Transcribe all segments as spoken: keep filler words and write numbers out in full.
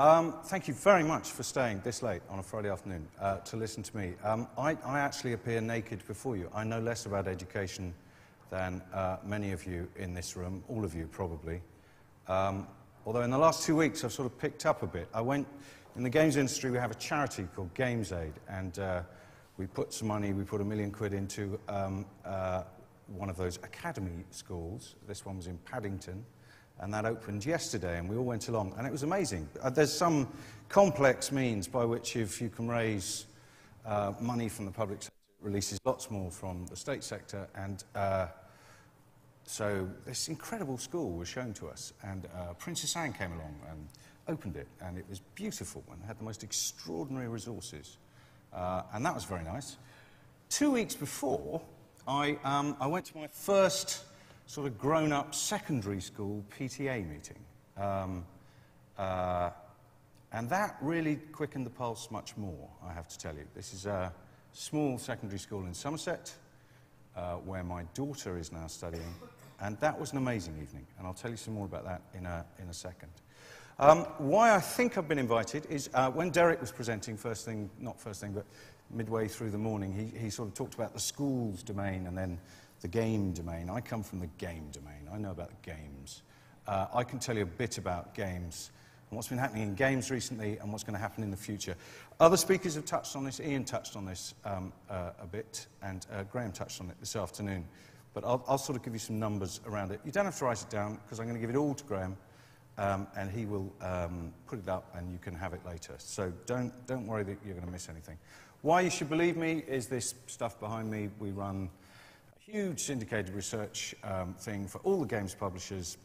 Um, thank you very much for staying this late on a Friday afternoon uh, to listen to me. Um, I, I actually appear naked before you. I know less about education than uh, many of you in this room, all of you probably. Um, although in the last two weeks I've sort of picked up a bit. I went, in the games industry we have a charity called GamesAid, and uh, we put some money, we put a million quid into um, uh, one of those academy schools. This one was in Paddington. And that opened yesterday, and we all went along, and it was amazing. Uh, there's some complex means by which if you can raise uh, money from the public sector, it releases lots more from the state sector, and uh, so this incredible school was shown to us, and uh, Princess Anne came along and opened it, and it was beautiful, and had the most extraordinary resources, uh, and that was very nice. Two weeks before, I, um, I went to my first sort of grown-up secondary school P T A meeting. Um, uh, and that really quickened the pulse much more, I have to tell you. This is a small secondary school in Somerset, uh, where my daughter is now studying, and that was an amazing evening, and I'll tell you some more about that in a, in a second. Um, why I think I've been invited is uh, when Derek was presenting first thing, not first thing, but midway through the morning, he, he sort of talked about the schools domain and then the game domain. I come from the game domain. I know about games. Uh, I can tell you a bit about games and what's been happening in games recently and what's going to happen in the future. Other speakers have touched on this. Ian touched on this um, uh, a bit, and uh, Graham touched on it this afternoon. But I'll, I'll sort of give you some numbers around it. You don't have to write it down because I'm going to give it all to Graham, um, and he will um, put it up and you can have it later. So don't, don't worry that you're going to miss anything. Why you should believe me is this stuff behind me. We run huge syndicated research um, thing for all the games publishers,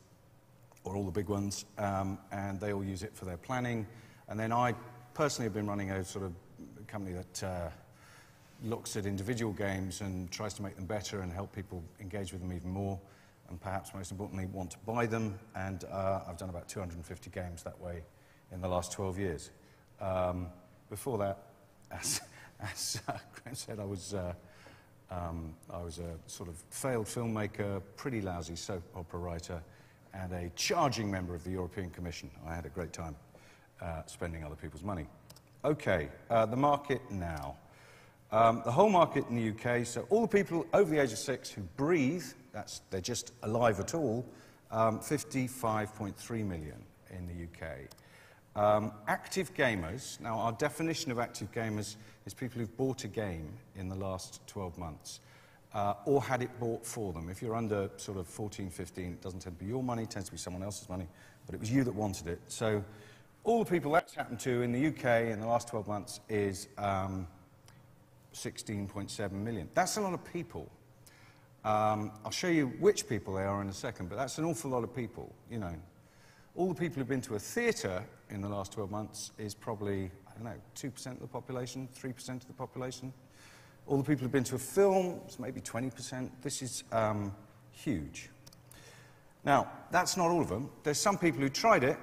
or all the big ones, um, and they all use it for their planning. And then I personally have been running a sort of company that uh, looks at individual games and tries to make them better and help people engage with them even more, and perhaps most importantly, want to buy them. And uh, I've done about two hundred fifty games that way in the last twelve years. Um, before that, as, as uh, Graham said, I was uh, Um, I was a sort of failed filmmaker, pretty lousy soap opera writer, and a charging member of the European Commission. I had a great time uh, spending other people's money. Okay, uh, the market now. Um, the whole market in the U K, so all the people over the age of six who breathe, that's, they're just alive at all, um, fifty-five point three million in the U K. Um, active gamers, now our definition of active gamers is people who've bought a game in the last twelve months, uh, or had it bought for them. If you're under sort of fourteen, fifteen, it doesn't tend to be your money, it tends to be someone else's money, but it was you that wanted it. So all the people that's happened to in the U K in the last twelve months is um, sixteen point seven million. That's a lot of people. Um, I'll show you which people they are in a second, but that's an awful lot of people, you know. All the people who've been to a theatre in the last twelve months is probably, I don't know, two percent of the population, three percent of the population. All the people who've been to a film is maybe twenty percent. This is um, huge. Now, that's not all of them. There's some people who tried it,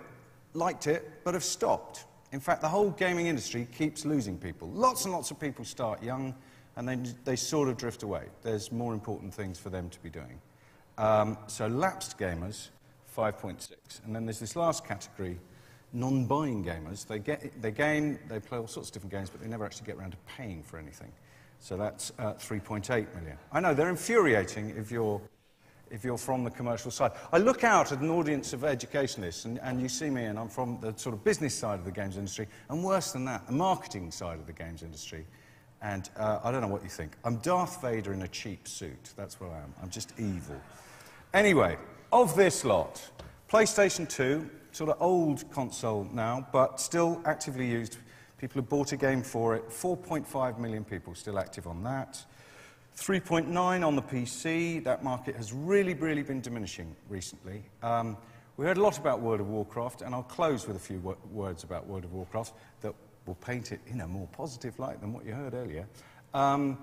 liked it, but have stopped. In fact, the whole gaming industry keeps losing people. Lots and lots of people start young, and then they sort of drift away. There's more important things for them to be doing. Um, so lapsed gamers, five point six. And then there's this last category, non-buying gamers. They, get, they game, they play all sorts of different games, but they never actually get around to paying for anything. So that's uh, three point eight million. I know, they're infuriating if you're, if you're from the commercial side. I look out at an audience of educationalists, and, and you see me, and I'm from the sort of business side of the games industry, and worse than that, the marketing side of the games industry. And uh, I don't know what you think. I'm Darth Vader in a cheap suit. That's what I am. I'm just evil. Anyway, of this lot, PlayStation two, sort of old console now, but still actively used. People have bought a game for it. four point five million people still active on that. three point nine on the P C. That market has really, really been diminishing recently. Um, we heard a lot about World of Warcraft, and I'll close with a few wo words about World of Warcraft that will paint it in a more positive light than what you heard earlier. Um,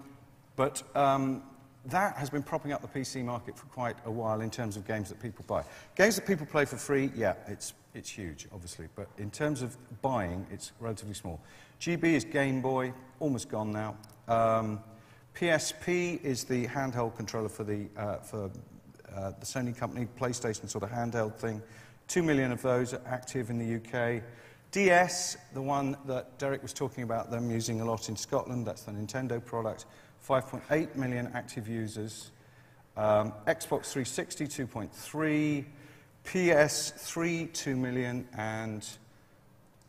but... Um, That has been propping up the P C market for quite a while in terms of games that people buy. Games that people play for free, yeah, it's, it's huge, obviously. But in terms of buying, it's relatively small. G B is Game Boy, almost gone now. Um, P S P is the handheld controller for, the, uh, for uh, the Sony company, PlayStation sort of handheld thing. Two million of those are active in the U K. D S, the one that Derek was talking about them using a lot in Scotland, that's the Nintendo product, five point eight million active users. Um, Xbox three sixty, two point three, P S three, two million, and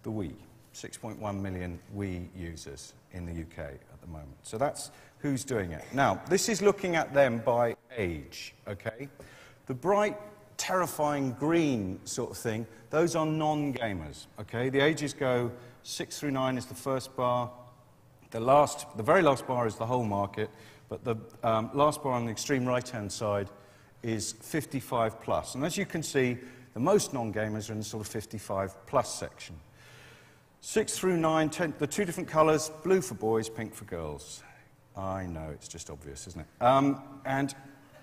the Wii, six point one million Wii users in the U K at the moment. So that's who's doing it. Now, this is looking at them by age, okay? The bright, terrifying green sort of thing, those are non-gamers, okay? The ages go six through nine is the first bar. The last, the very last bar is the whole market, but the um, last bar on the extreme right-hand side is fifty-five plus. And as you can see, the most non-gamers are in the sort of fifty-five plus section. Six through nine, ten, the two different colours, blue for boys, pink for girls. I know, it's just obvious, isn't it? Um, and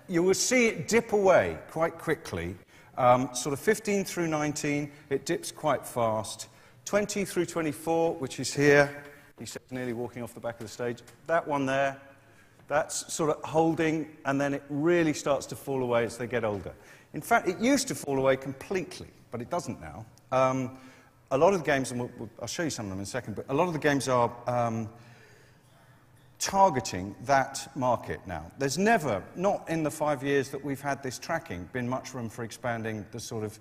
you will see it dip away quite quickly. Um, sort of fifteen through nineteen, it dips quite fast. twenty through twenty-four, which is here, he said, nearly walking off the back of the stage. That one there, that's sort of holding, and then it really starts to fall away as they get older. In fact, it used to fall away completely, but it doesn't now. Um, a lot of the games, and we'll, we'll, I'll show you some of them in a second, but a lot of the games are um, targeting that market now. There's never, not in the five years that we've had this tracking, been much room for expanding the sort of,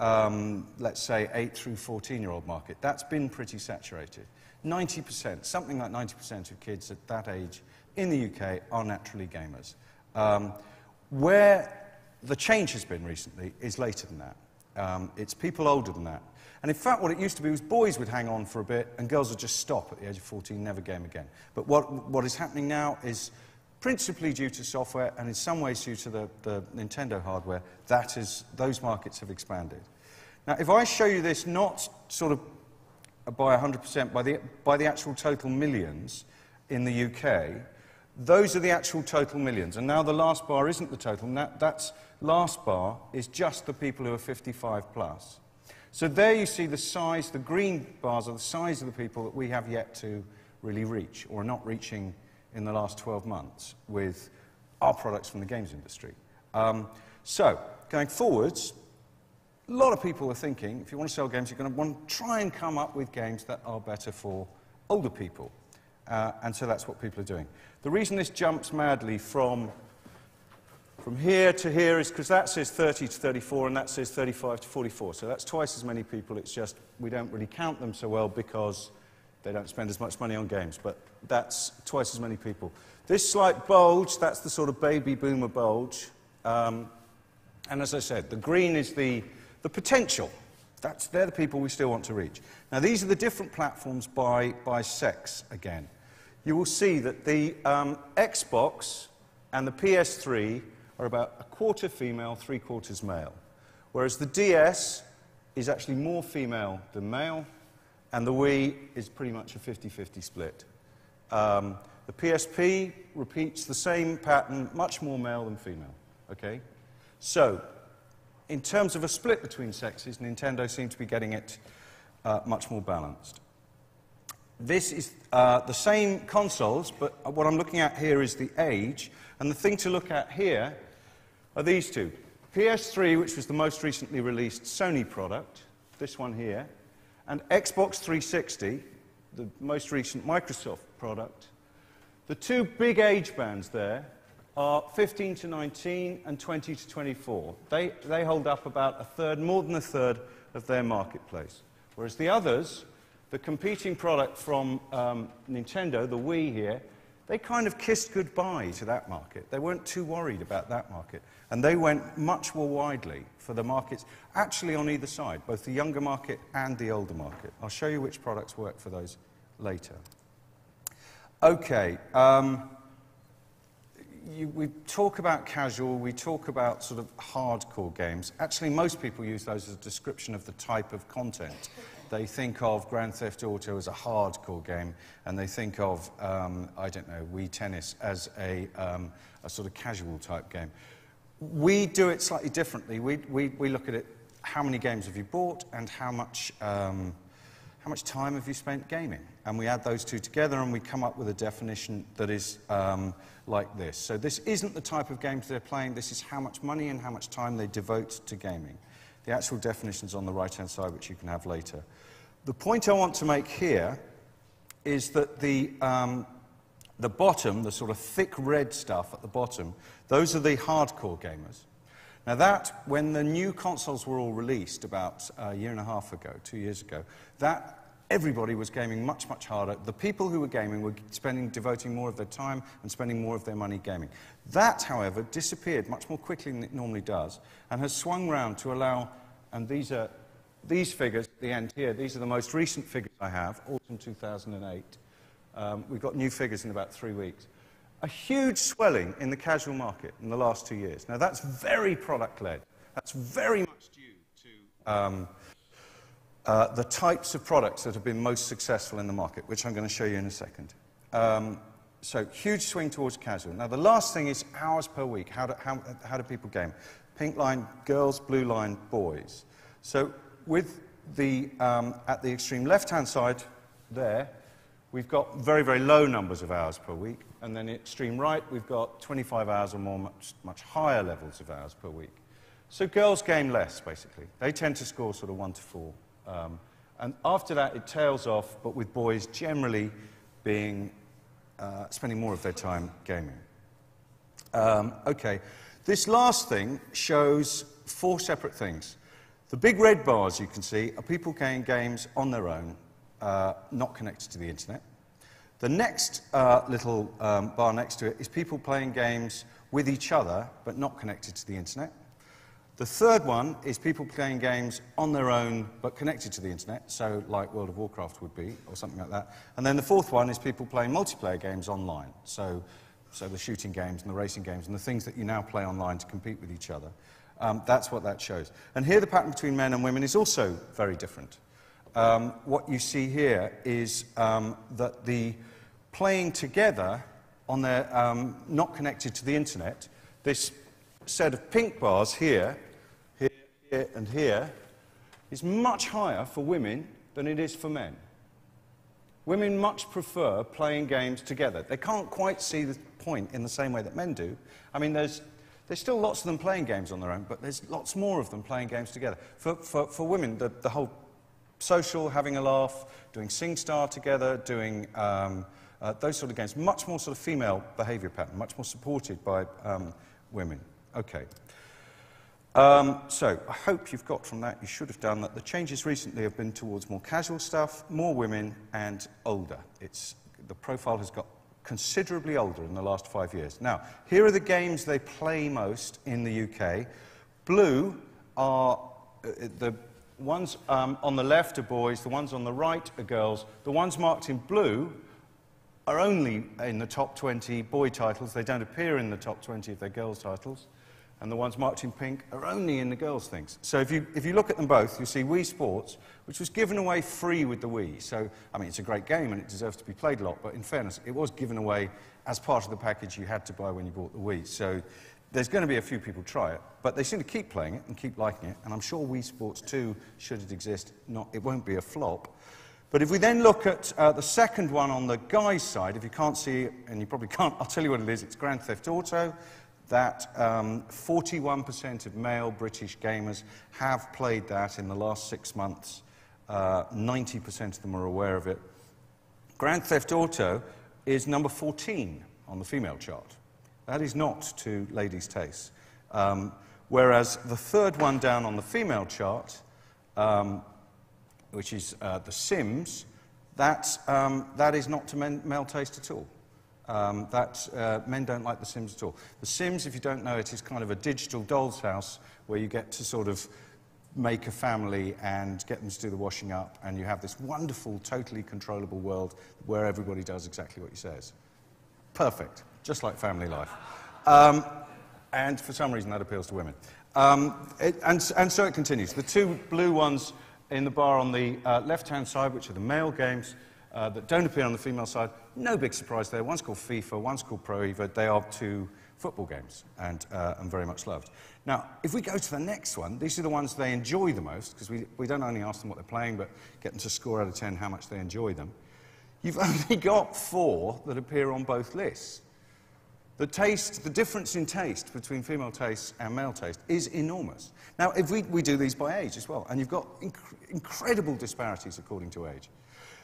um, let's say, eight through fourteen-year-old market. That's been pretty saturated. ninety percent, something like ninety percent of kids at that age in the U K are naturally gamers. Um, where the change has been recently is later than that. Um, it's people older than that. And in fact, what it used to be was boys would hang on for a bit and girls would just stop at the age of fourteen, never game again. But what, what is happening now is principally due to software and in some ways due to the, the Nintendo hardware, that is, those markets have expanded. Now, if I show you this not sort of by one hundred percent, by the, by the actual total millions in the U K, those are the actual total millions. And now the last bar isn't the total. That that's last bar is just the people who are fifty-five plus. So there you see the size, the green bars are the size of the people that we have yet to really reach or are not reaching in the last twelve months with our products from the games industry. Um, so going forwards, a lot of people are thinking, if you want to sell games, you're going to want to try and come up with games that are better for older people. Uh, and so that's what people are doing. The reason this jumps madly from, from here to here is because that says thirty to thirty-four and that says thirty-five to forty-four. So that's twice as many people. It's just we don't really count them so well because they don't spend as much money on games. But that's twice as many people. This slight bulge, that's the sort of baby boomer bulge. Um, and as I said, the green is the, the potential. That's, they're the people we still want to reach. Now, these are the different platforms by, by sex again. You will see that the um, Xbox and the P S three are about a quarter female, three quarters male, whereas the D S is actually more female than male, and the Wii is pretty much a fifty fifty split. Um, the P S P repeats the same pattern, much more male than female, okay? So, in terms of a split between sexes, Nintendo seems to be getting it uh, much more balanced. This is uh, the same consoles, but what I'm looking at here is the age. And the thing to look at here are these two. P S three, which was the most recently released Sony product, this one here, and Xbox three sixty, the most recent Microsoft product. The two big age bands there are fifteen to nineteen and twenty to twenty-four. They, they hold up about a third, more than a third of their marketplace. Whereas the others, the competing product from um, Nintendo, the Wii here, they kind of kissed goodbye to that market. They weren't too worried about that market. And they went much more widely for the markets, actually on either side, both the younger market and the older market. I'll show you which products work for those later. Okay. Um, You, we talk about casual, we talk about sort of hardcore games. Actually, most people use those as a description of the type of content. They think of Grand Theft Auto as a hardcore game, and they think of, um, I don't know, Wii Tennis as a, um, a sort of casual type game. We do it slightly differently. We, we, we look at it, how many games have you bought, and how much, um, how much time have you spent gaming? And we add those two together and we come up with a definition that is um, like this. So this isn't the type of games they're playing, this is how much money and how much time they devote to gaming. The actual definition's on the right-hand side, which you can have later. The point I want to make here is that the, um, the bottom, the sort of thick red stuff at the bottom, those are the hardcore gamers. Now that, when the new consoles were all released about a year and a half ago, two years ago, that everybody was gaming much, much harder. The people who were gaming were spending, devoting more of their time and spending more of their money gaming. That, however, disappeared much more quickly than it normally does and has swung round to allow, and these are these figures at the end here, these are the most recent figures I have, autumn two thousand eight. Um, we've got new figures in about three weeks. A huge swelling in the casual market in the last two years. Now that's very product-led. That's very much due to um, uh, the types of products that have been most successful in the market, which I'm going to show you in a second. Um, so huge swing towards casual. Now the last thing is hours per week. How do, how, how do people game? Pink line, girls, blue line, boys. So with the, um, at the extreme left-hand side there, we've got very, very low numbers of hours per week. And then extreme right, we've got twenty-five hours or more, much, much higher levels of hours per week. So girls game less, basically. They tend to score sort of one to four. Um, and after that, it tails off, but with boys generally being, uh, spending more of their time gaming. Um, okay, this last thing shows four separate things. The big red bars you can see are people playing games on their own, uh, not connected to the internet. The next uh, little um, bar next to it is people playing games with each other, but not connected to the internet. The third one is people playing games on their own, but connected to the internet, so like World of Warcraft would be, or something like that. And then the fourth one is people playing multiplayer games online, so, so the shooting games and the racing games and the things that you now play online to compete with each other. Um, that's what that shows. And here the pattern between men and women is also very different. Um, what you see here is um, that the playing together on their um, not connected to the internet, this set of pink bars here, here, here, and here, is much higher for women than it is for men. Women much prefer playing games together. They can't quite see the point in the same way that men do. I mean, there's There's still lots of them playing games on their own, but there's lots more of them playing games together. For, for, for women, the, the whole social, having a laugh, doing SingStar together, doing um, uh, those sort of games, much more sort of female behavior pattern, much more supported by um, women. Okay. Um, so I hope you've got from that, you should have done that, the changes recently have been towards more casual stuff, more women, and older. It's, the profile has got considerably older in the last five years. Now, here are the games they play most in the U K. Blue are uh, the ones um, on the left are boys, the ones on the right are girls. The ones marked in blue are only in the top twenty boy titles. They don't appear in the top twenty of their girls' titles. And the ones marked in pink are only in the girls' things. So if you, if you look at them both, you'll see Wii Sports, which was given away free with the Wii. So, I mean, it's a great game and it deserves to be played a lot, but in fairness, it was given away as part of the package you had to buy when you bought the Wii. So there's going to be a few people try it, but they seem to keep playing it and keep liking it, and I'm sure Wii Sports two, should it exist, not, it won't be a flop. But if we then look at uh, the second one on the guy's side, if you can't see it, and you probably can't, I'll tell you what it is, it's Grand Theft Auto. That forty-one percent um, of male British gamers have played that in the last six months. ninety percent uh, of them are aware of it. Grand Theft Auto is number fourteen on the female chart. That is not to ladies' tastes. Um, whereas the third one down on the female chart, um, which is uh, The Sims, that's, um, that is not to men male taste at all. Um, that, uh, men don't like The Sims at all. The Sims, if you don't know it, is kind of a digital doll's house where you get to sort of make a family and get them to do the washing up, and you have this wonderful, totally controllable world where everybody does exactly what he says. Perfect. Just like family life. Um, and for some reason that appeals to women. Um, it, and, and so it continues. The two blue ones in the bar on the uh, left-hand side, which are the male games, Uh, that don't appear on the female side, no big surprise there. One's called FIFA, one's called Pro Evo. They are two football games and, uh, and very much loved. Now, if we go to the next one, these are the ones they enjoy the most, because we, we don't only ask them what they're playing, but get them to score out of ten how much they enjoy them. You've only got four that appear on both lists. The taste, the difference in taste between female taste and male taste is enormous. Now, if we, we do these by age as well, and you've got inc incredible disparities according to age.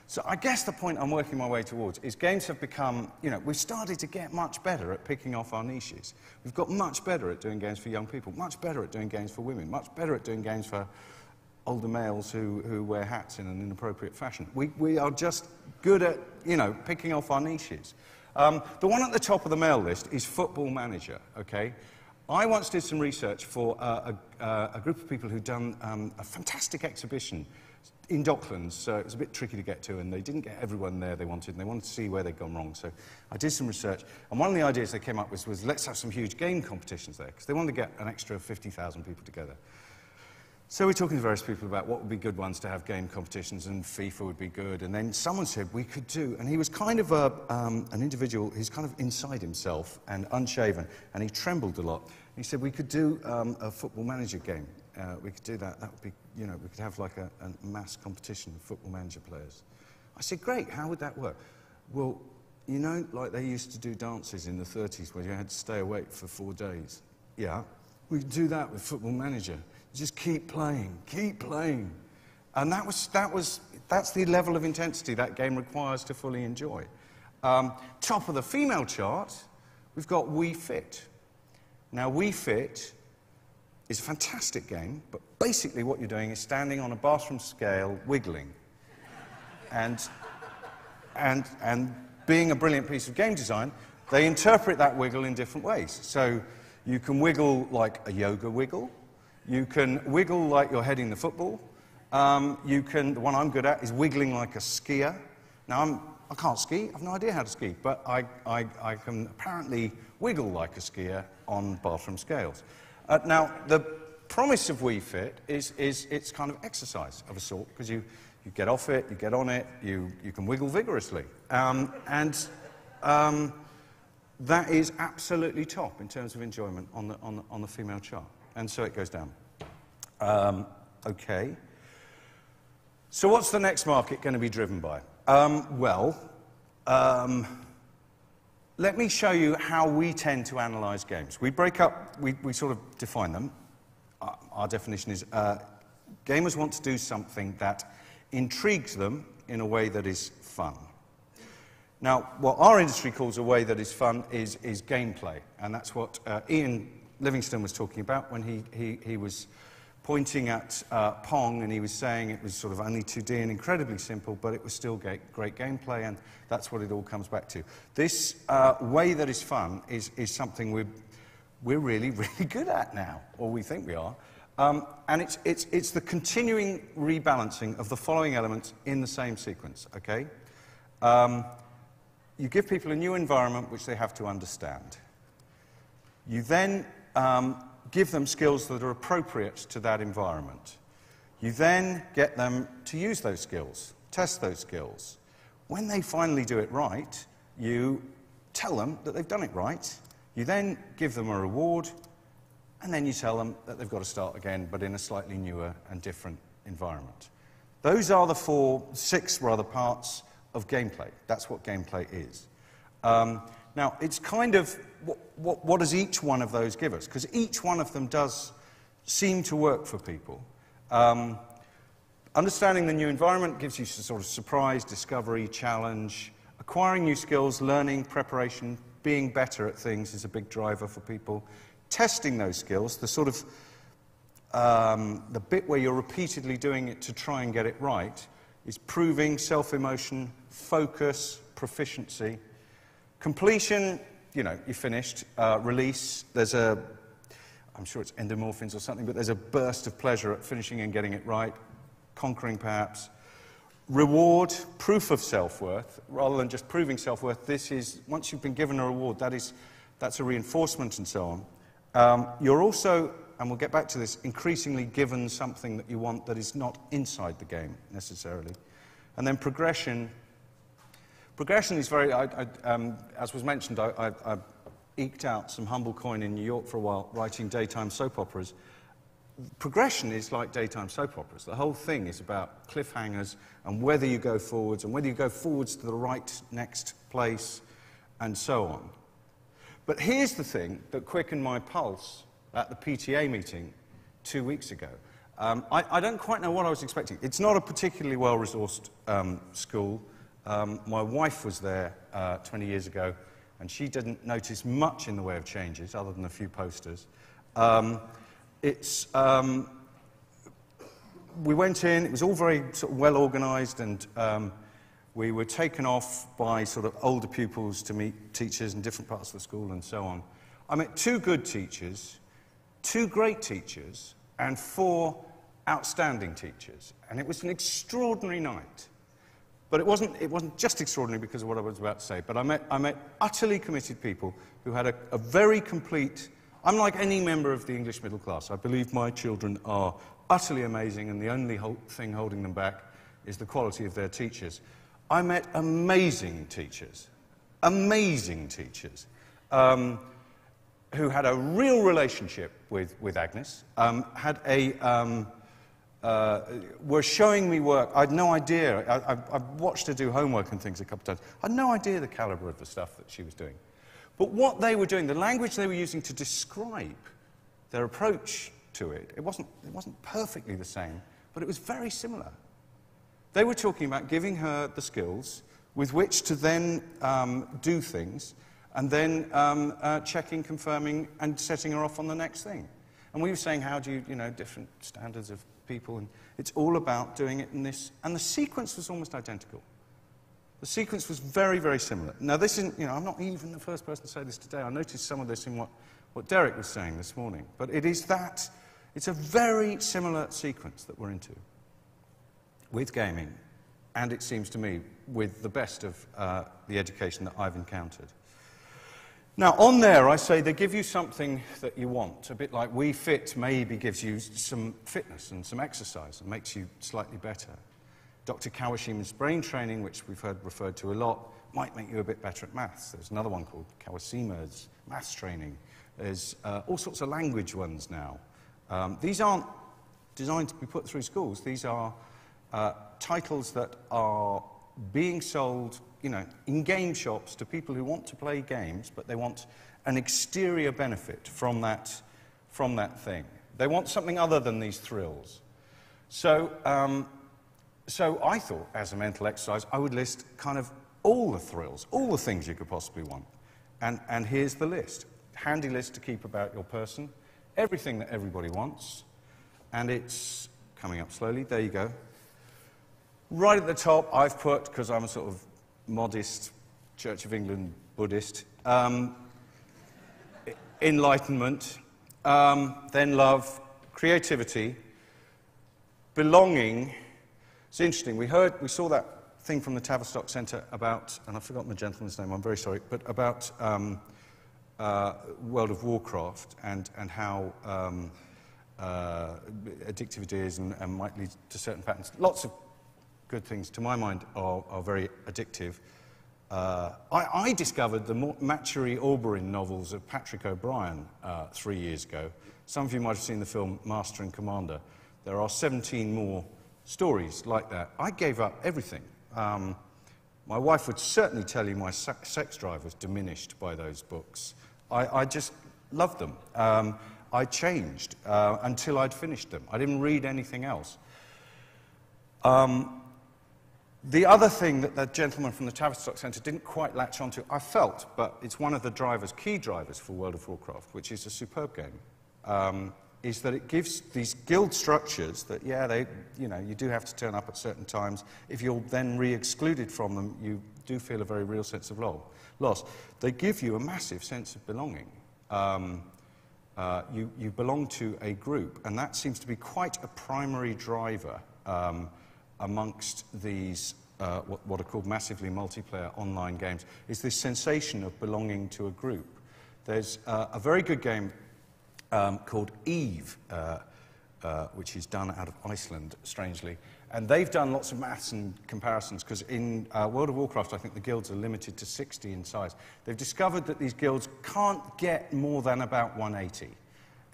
So I guess the point I'm working my way towards is games have become, you know, we've started to get much better at picking off our niches. We've got much better at doing games for young people, much better at doing games for women, much better at doing games for older males who, who wear hats in an inappropriate fashion. We, we are just good at, you know, picking off our niches. Um, the one at the top of the mail list is Football Manager, okay? I once did some research for uh, a, uh, a group of people who'd done um, a fantastic exhibition in Docklands, so it was a bit tricky to get to, and they didn't get everyone there they wanted, and they wanted to see where they'd gone wrong, so I did some research, and one of the ideas they came up with was, let's have some huge game competitions there, because they wanted to get an extra fifty thousand people together. So we're talking to various people about what would be good ones to have game competitions, and FIFA would be good, and then someone said we could do, and he was kind of a, um, an individual, he's kind of inside himself and unshaven, and he trembled a lot. He said we could do um, a Football Manager game, uh, we could do that, that would be, you know, we could have like a, a mass competition of Football Manager players. I said, great, how would that work? Well, you know, like they used to do dances in the thirties where you had to stay awake for four days. Yeah, we could do that with Football Manager. Just keep playing, keep playing. And that was, that was, that's the level of intensity that game requires to fully enjoy. Um, top of the female chart, we've got Wii Fit. Now, Wii Fit is a fantastic game, but basically what you're doing is standing on a bathroom scale, wiggling. and, and, and being a brilliant piece of game design, they interpret that wiggle in different ways. So you can wiggle like a yoga wiggle. You can wiggle like you're heading the football. Um, you can, the one I'm good at is wiggling like a skier. Now, I'm, I can't ski. I've no idea how to ski. But I, I, I can apparently wiggle like a skier on bathroom scales. Uh, now, the promise of Wii Fit is, is it's kind of exercise of a sort, because you, you get off it, you get on it, you, you can wiggle vigorously. Um, and um, that is absolutely top in terms of enjoyment on the, on the, on the female chart. And so it goes down. Um, okay. So what's the next market going to be driven by? Um, well, um, let me show you how we tend to analyse games. We break up, we, we sort of define them. Our, our definition is uh, gamers want to do something that intrigues them in a way that is fun. Now, what our industry calls a way that is fun is, is gameplay, and that's what uh, Ian Livingstone was talking about when he, he, he was pointing at uh, Pong, and he was saying it was sort of only two D and incredibly simple, but it was still great, great gameplay, and that's what it all comes back to. This uh, way that is fun is, is something we're, we're really, really good at now, or we think we are, um, and it's, it's, it's the continuing rebalancing of the following elements in the same sequence, okay? Um, you give people a new environment which they have to understand. You then Um, give them skills that are appropriate to that environment. You then get them to use those skills, test those skills. When they finally do it right, you tell them that they've done it right. You then give them a reward, and then you tell them that they've got to start again, but in a slightly newer and different environment. Those are the four, six rather, parts of gameplay. That's what gameplay is. Um, Now, it's kind of, what, what, what does each one of those give us? Because each one of them does seem to work for people. Um, understanding the new environment gives you some sort of surprise, discovery, challenge. Acquiring new skills, learning, preparation, being better at things is a big driver for people. Testing those skills, the sort of, um, the bit where you're repeatedly doing it to try and get it right, is proving, self-emotion, focus, proficiency. Completion, you know, you finished. Uh, release, there's a, I'm sure it's endomorphins or something, but there's a burst of pleasure at finishing and getting it right. Conquering, perhaps. Reward, proof of self-worth. Rather than just proving self-worth, this is, once you've been given a reward, that is, that's a reinforcement and so on. Um, you're also, and we'll get back to this, increasingly given something that you want that is not inside the game, necessarily. And then progression. Progression is very, I, I, um, as was mentioned, I, I, I eked out some humble coin in New York for a while writing daytime soap operas. Progression is like daytime soap operas. The whole thing is about cliffhangers and whether you go forwards and whether you go forwards to the right next place and so on. But here's the thing that quickened my pulse at the P T A meeting two weeks ago. Um, I, I don't quite know what I was expecting. It's not a particularly well-resourced um, school. Um, my wife was there uh, twenty years ago, and she didn't notice much in the way of changes, other than a few posters. Um, it's, um, we went in, it was all very sort of well-organised, and um, we were taken off by sort of older pupils to meet teachers in different parts of the school and so on. I met two good teachers, two great teachers, and four outstanding teachers, and it was an extraordinary night. But it wasn't, it wasn't just extraordinary because of what I was about to say, but I met, I met utterly committed people who had a, a very complete... I'm like any member of the English middle class. I believe my children are utterly amazing, and the only ho- thing holding them back is the quality of their teachers. I met amazing teachers, amazing teachers, um, who had a real relationship with, with Agnes, um, had a... Um, Uh, were showing me work. I had no idea. I, I, I've watched her do homework and things a couple of times. I had no idea the calibre of the stuff that she was doing. But what they were doing, the language they were using to describe their approach to it, it wasn't, it wasn't perfectly the same, but it was very similar. They were talking about giving her the skills with which to then um, do things, and then um, uh, checking, confirming, and setting her off on the next thing. And we were saying, how do you, you know, different standards of people, and it's all about doing it in this, and the sequence was almost identical. The sequence was very, very similar. Now this isn't, you know, I'm not even the first person to say this today. I noticed some of this in what, what Derek was saying this morning, but it is that, it's a very similar sequence that we're into with gaming, and it seems to me with the best of uh, the education that I've encountered. Now, on there, I say they give you something that you want, a bit like Wii Fit maybe gives you some fitness and some exercise and makes you slightly better. Doctor Kawashima's brain training, which we've heard referred to a lot, might make you a bit better at maths. There's another one called Kawashima's maths training. There's uh, all sorts of language ones now. Um, these aren't designed to be put through schools. These are uh, titles that are being sold, you know, in game shops to people who want to play games, but they want an exterior benefit from that, from that thing. They want something other than these thrills. So, um, so I thought, as a mental exercise, I would list kind of all the thrills, all the things you could possibly want. And, and here's the list. Handy list to keep about your person. Everything that everybody wants. And it's coming up slowly. There you go. Right at the top, I've put, because I'm a sort of modest Church of England Buddhist, um, enlightenment, um, then love, creativity, belonging. It's interesting, we heard, we saw that thing from the Tavistock Centre about, and I forgot my gentleman's name, I'm very sorry, but about um, uh, World of Warcraft and, and how um, uh, addictive it is and, and might lead to certain patterns. Lots of good things, to my mind, are, are very addictive. Uh, I, I discovered the Maturin-Aubrey novels of Patrick O'Brien uh, three years ago. Some of you might have seen the film Master and Commander. There are seventeen more stories like that. I gave up everything. Um, my wife would certainly tell you my sex drive was diminished by those books. I, I just loved them. Um, I changed uh, until I'd finished them. I didn't read anything else. Um, The other thing that that gentleman from the Tavistock Centre didn't quite latch onto, I felt, but it's one of the drivers, key drivers for World of Warcraft, which is a superb game, um, is that it gives these guild structures that, yeah, they, you know, you do have to turn up at certain times. If you're then re-excluded from them, you do feel a very real sense of lo- loss. They give you a massive sense of belonging. Um, uh, you, you belong to a group, and that seems to be quite a primary driver um, amongst these, uh, what, what are called massively multiplayer online games, is this sensation of belonging to a group. There's uh, a very good game um, called Eve, uh, uh, which is done out of Iceland, strangely, and they've done lots of maths and comparisons, because in uh, World of Warcraft, I think the guilds are limited to sixty in size. They've discovered that these guilds can't get more than about one eighty.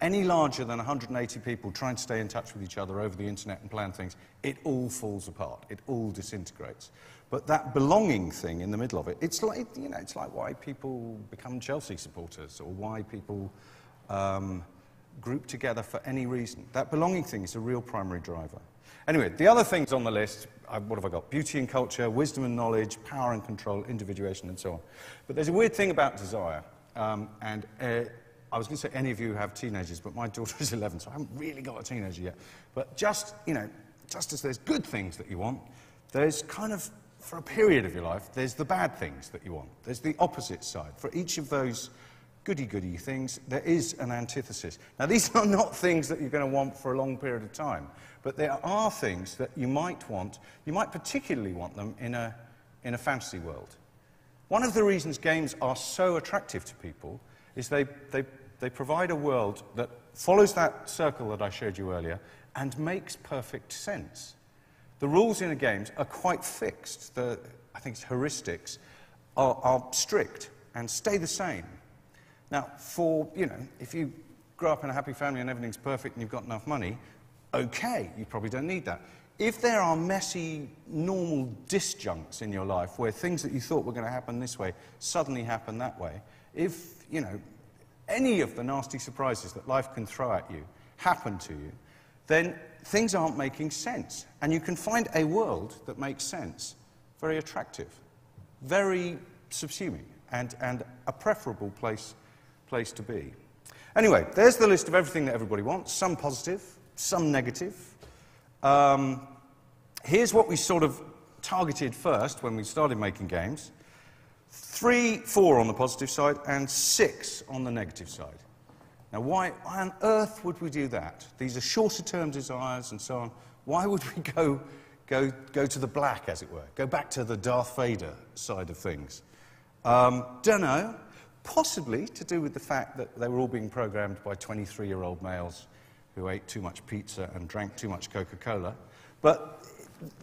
any larger than one hundred eighty people trying to stay in touch with each other over the internet and plan things, it all falls apart. It all disintegrates. But that belonging thing in the middle of it, it's like, you know, it's like why people become Chelsea supporters or why people um, group together for any reason. That belonging thing is a real primary driver. Anyway, the other things on the list, I, what have I got? Beauty and culture, wisdom and knowledge, power and control, individuation and so on. But there's a weird thing about desire. Um, and uh, I was going to say any of you have teenagers, but my daughter is eleven, so I haven't really got a teenager yet. But just, you know, just as there's good things that you want, there's kind of, for a period of your life, there's the bad things that you want. There's the opposite side. For each of those goody-goody things, there is an antithesis. Now, these are not things that you're going to want for a long period of time, but there are things that you might want. You might particularly want them in a, in a fantasy world. One of the reasons games are so attractive to people is they, they, they provide a world that follows that circle that I showed you earlier and makes perfect sense. The rules in the games are quite fixed. The, I think it's heuristics are, are strict and stay the same. Now, for, you know, if you grow up in a happy family and everything's perfect and you've got enough money, okay, you probably don't need that. If there are messy, normal disjuncts in your life where things that you thought were going to happen this way suddenly happen that way, if, you know, any of the nasty surprises that life can throw at you happen to you, then things aren't making sense. And you can find a world that makes sense very attractive, very subsuming, and, and a preferable place, place to be. Anyway, there's the list of everything that everybody wants, some positive, some negative. Um, here's what we sort of targeted first when we started making games. Three, four on the positive side and six on the negative side. Now, why on earth would we do that? These are shorter-term desires and so on. Why would we go, go, go to the black, as it were? Go back to the Darth Vader side of things? Um, don't know. Possibly to do with the fact that they were all being programmed by twenty-three-year-old males who ate too much pizza and drank too much Coca-Cola. But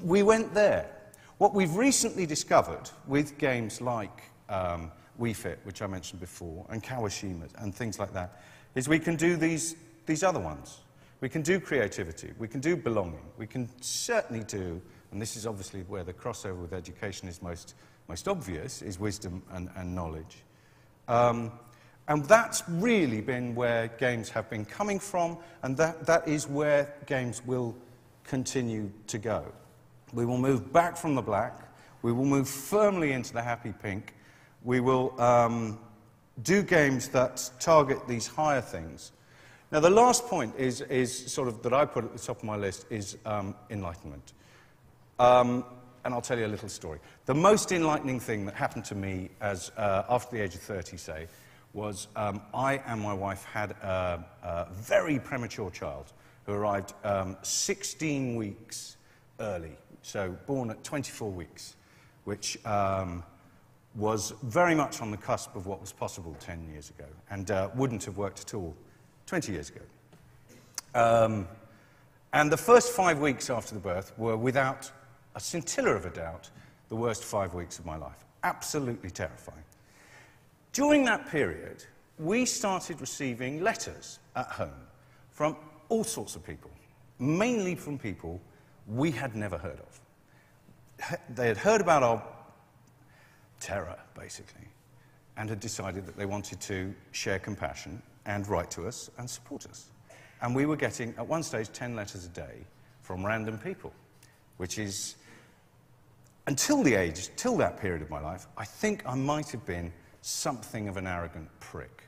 we went there. What we've recently discovered with games like um, Wii Fit, which I mentioned before, and Kawashima and things like that, is we can do these, these other ones. We can do creativity, we can do belonging, we can certainly do, and this is obviously where the crossover with education is most, most obvious, is wisdom and, and knowledge. Um, And that's really been where games have been coming from, and that, that is where games will continue to go. We will move back from the black, we will move firmly into the happy pink, we will um, do games that target these higher things. Now the last point is, is sort of, that I put at the top of my list, is um, enlightenment. Um, And I'll tell you a little story. The most enlightening thing that happened to me as, uh, after the age of thirty, say, was um, I and my wife had a, a very premature child who arrived um, sixteen weeks early, so born at twenty-four weeks, which um, was very much on the cusp of what was possible ten years ago and uh, wouldn't have worked at all twenty years ago. Um, and the first five weeks after the birth were, without a scintilla of a doubt, the worst five weeks of my life. Absolutely terrifying. During that period, we started receiving letters at home from all sorts of people, mainly from people we had never heard of. They had heard about our terror, basically, and had decided that they wanted to share compassion and write to us and support us. And we were getting, at one stage, ten letters a day from random people, which is, until the age, till that period of my life, I think I might have been something of an arrogant prick.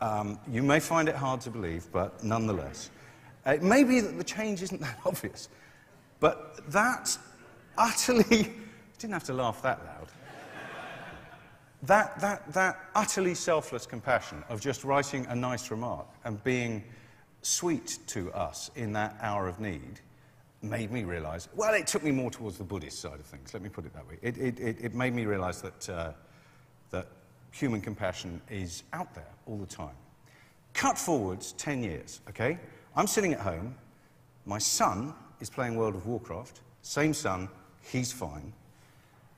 Um, you may find it hard to believe, but nonetheless. It may be that the change isn't that obvious, but that utterly... I didn't have to laugh that loud. that, that, that utterly selfless compassion of just writing a nice remark and being sweet to us in that hour of need made me realise... Well, it took me more towards the Buddhist side of things, let me put it that way. It, it, it, it made me realise that, uh, that human compassion is out there all the time. Cut forwards ten years, okay? I'm sitting at home, my son is playing World of Warcraft, same son, he's fine.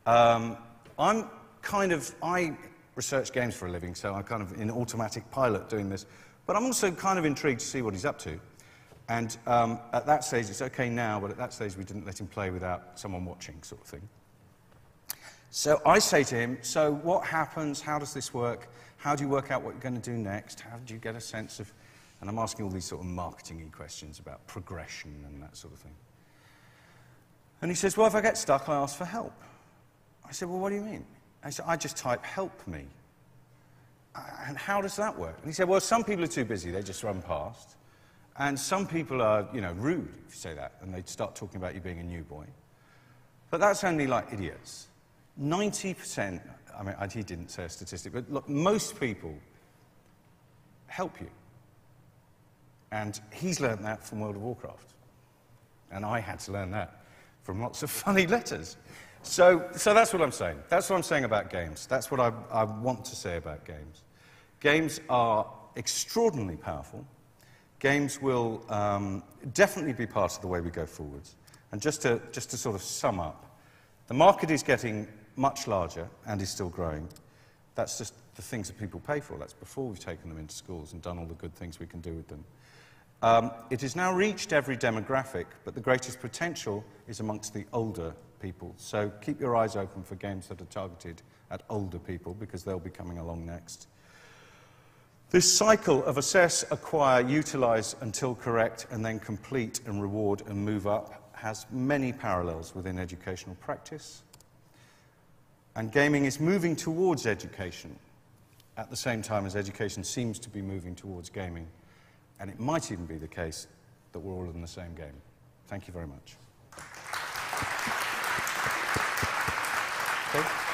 Um, I'm kind of, I research games for a living, so I'm kind of in automatic pilot doing this, But I'm also kind of intrigued to see what he's up to. And um, at that stage, it's okay now, but at that stage, we didn't let him play without someone watching, sort of thing. So I say to him, so what happens? How does this work? How do you work out what you're going to do next? How do you get a sense of... And I'm asking all these sort of marketing-y questions about progression and that sort of thing. And he says, well, if I get stuck, I ask for help. I said, well, what do you mean? I said, I just type, help me. And how does that work? And he said, well, some people are too busy, they just run past. And some people are, you know, rude, if you say that, and they'd start talking about you being a new boy. But that's only like idiots. ninety percent, I mean, he didn't say a statistic, but look, most people help you. And he's learned that from World of Warcraft. And I had to learn that from lots of funny letters. So, so that's what I'm saying. That's what I'm saying about games. That's what I, I want to say about games. Games are extraordinarily powerful. Games will um, definitely be part of the way we go forwards. And just to, just to sort of sum up, the market is getting much larger and is still growing. That's just the things that people pay for. That's before we've taken them into schools and done all the good things we can do with them. Um, it has now reached every demographic, but the greatest potential is amongst the older people. So keep your eyes open for games that are targeted at older people, because they'll be coming along next. This cycle of assess, acquire, utilize until correct, and then complete and reward and move up has many parallels within educational practice. And gaming is moving towards education at the same time as education seems to be moving towards gaming. And it might even be the case that we're all in the same game. Thank you very much. Okay.